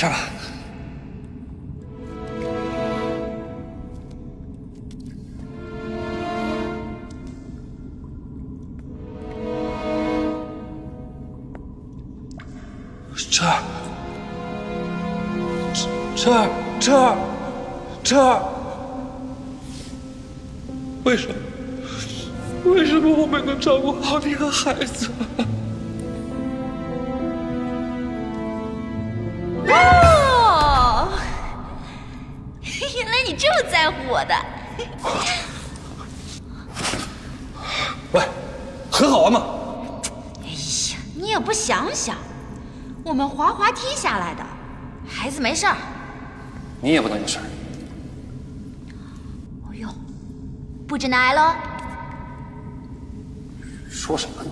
事吧？这儿，为什么我没能照顾好你和孩子？ 在乎我的，喂，很好玩吗？哎呀，你也不想想，我们滑滑梯下来的，孩子没事儿，你也不能有事儿。哎呦，不准挨喽！说什么呢？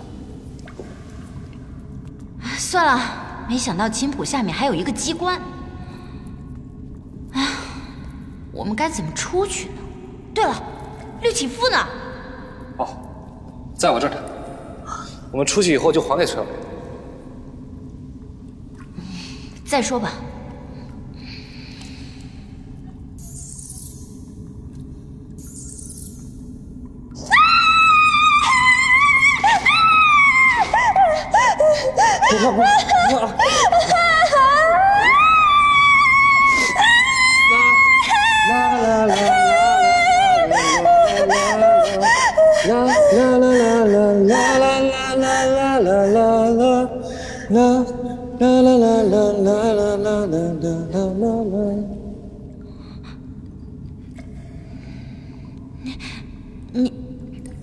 算了，没想到琴谱下面还有一个机关。 我们该怎么出去呢？对了，绿起夫呢？哦，在我这儿。我们出去以后就还给崔老爷。再说吧。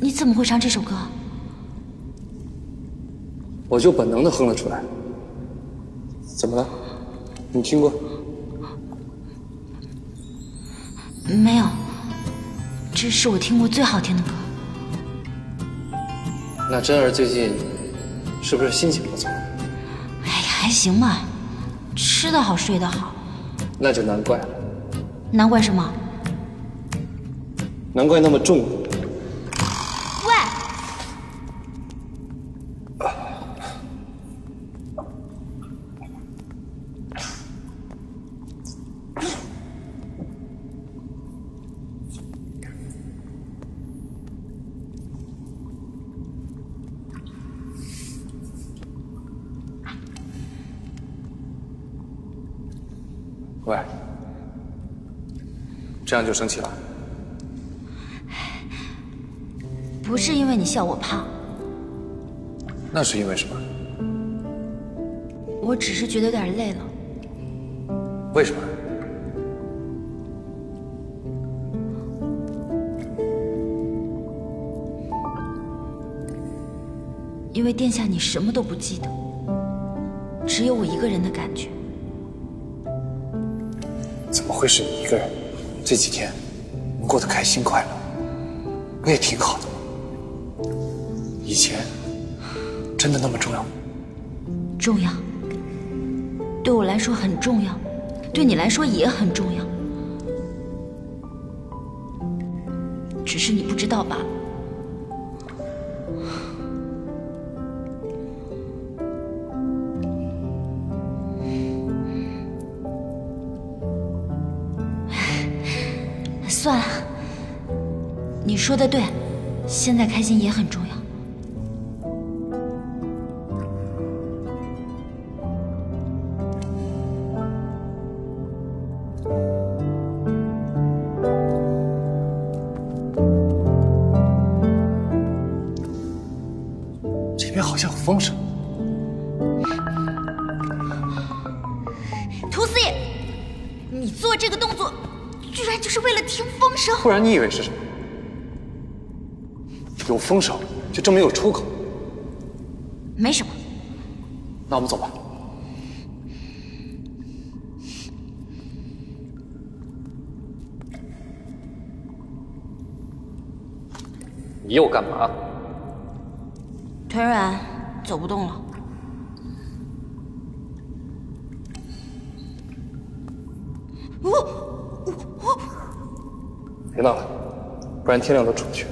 你怎么会唱这首歌？我就本能的哼了出来。怎么了？你听过？没有，这是我听过最好听的歌。那真儿最近是不是心情不错？哎呀，还行吧，吃得好，睡得好。那就难怪了。难怪什么？ 难怪那么重。喂，喂，这样就生气了？ 不是因为你笑我胖，那是因为什么？我只是觉得有点累了。为什么？因为殿下你什么都不记得，只有我一个人的感觉。怎么会是你一个人？这几天我们过得开心快乐，我也挺好的。 以前真的那么重要吗？重要，对我来说很重要，对你来说也很重要，只是你不知道罢了。算了，你说的对，现在开心也很重要。 风声，屠四爷，你做这个动作，居然就是为了听风声？不然你以为是什么？有风声就证明有出口。没什么。那我们走吧。你又干嘛？腿软。 走不动了。别闹了，不然天亮都出不去。